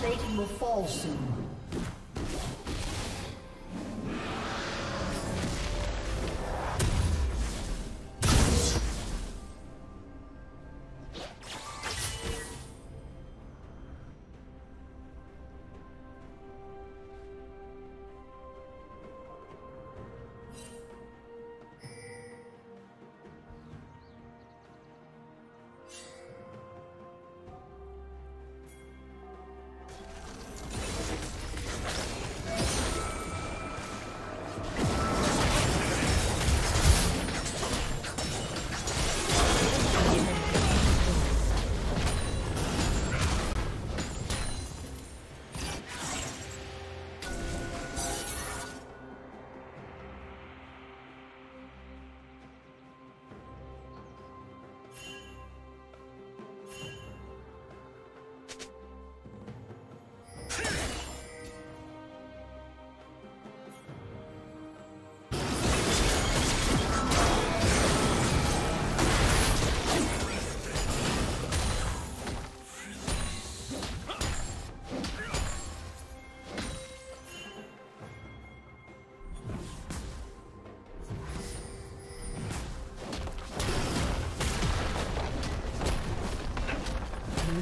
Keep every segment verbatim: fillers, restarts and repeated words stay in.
Plating will fall soon.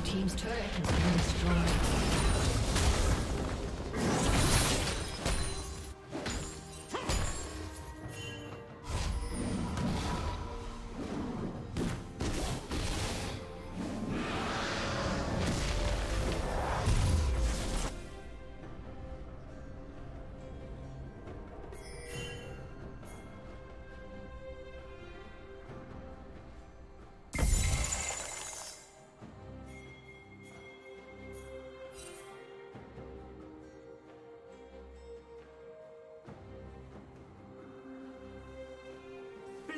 Team's turret has been destroyed.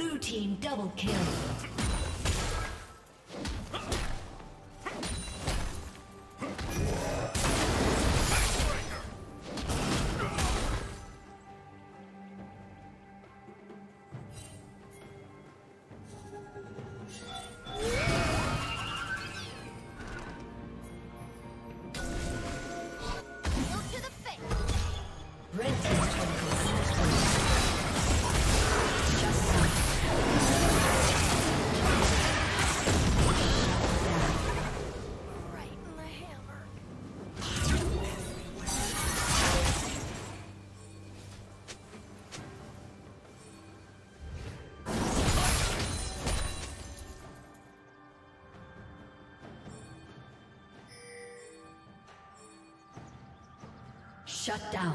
Blue team double kill. Red team's turret has been destroyed. Shut down.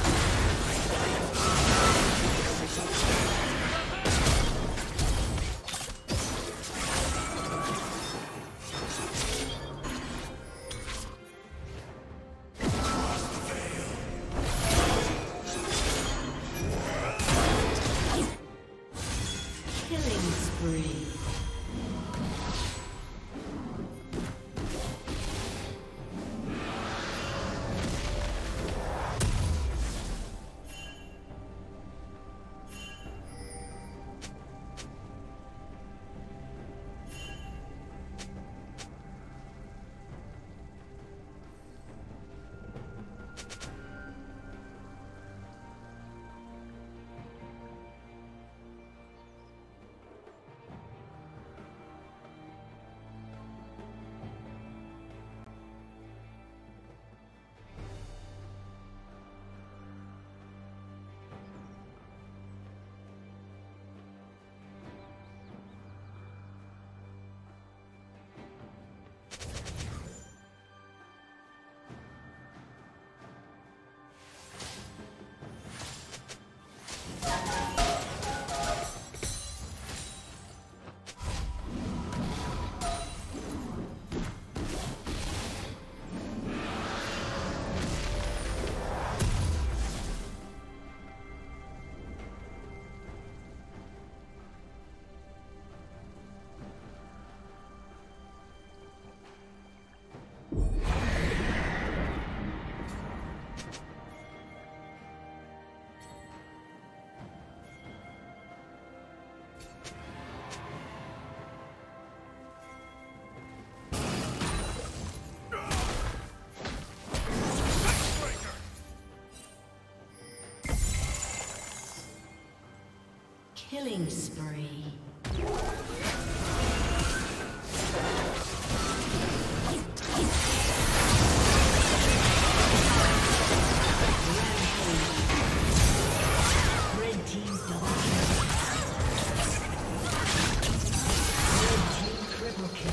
Yeah. Killing spree. Red team's double kill. Red team triple kill.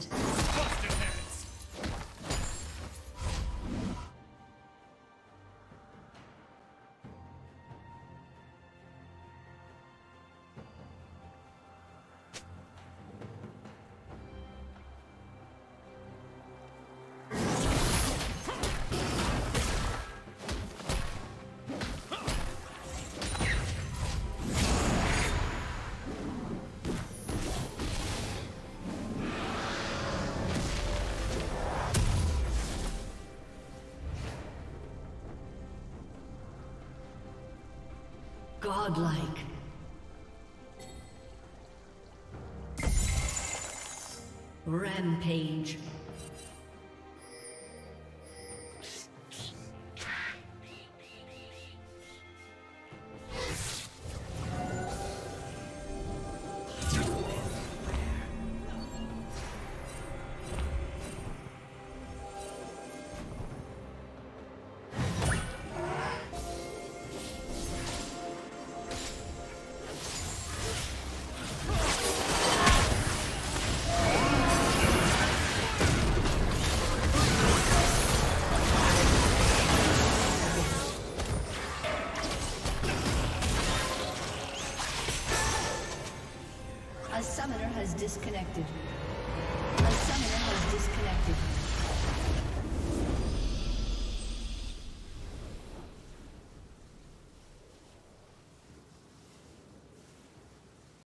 Godlike. Rampage.